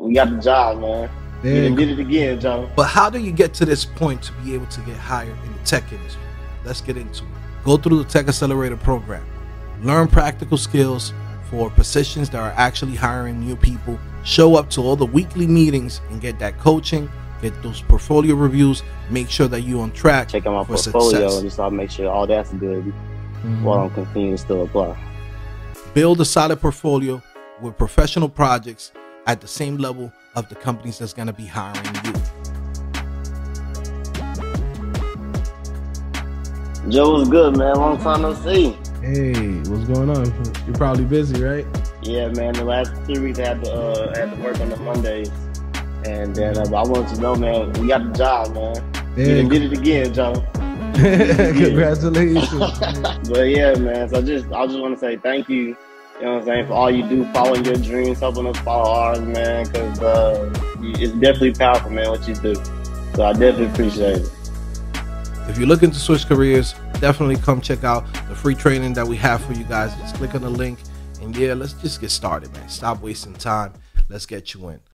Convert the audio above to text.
We got the job, man. We did it again, Joe. But how do you get to this point to be able to get hired in the tech industry? Let's get into it. Go through the Tech Accelerator program. Learn practical skills for positions that are actually hiring new people. Show up to all the weekly meetings and get that coaching. Get those portfolio reviews. Make sure that you're on track. Check out my portfolio and just make sure all that's good while I'm continuing to still apply. Build a solid portfolio with professional projects at the same level of the companies that's going to be hiring you. Joe, what's good, man? Long time no see. Hey, what's going on? You're probably busy, right? Yeah, man. The last 3 weeks I had to work on the Mondays. And then I wanted to know, man, we got the job, man. We did it again, Joe. Congratulations. But yeah, man, so I just want to say thank you. You know what I'm saying? For all you do, following your dreams, helping us follow ours, man, because it's definitely powerful, man, what you do. So I definitely appreciate it. If you're looking to switch careers, definitely come check out the free training that we have for you guys. Just click on the link, and yeah, let's just get started, man. Stop wasting time. Let's get you in.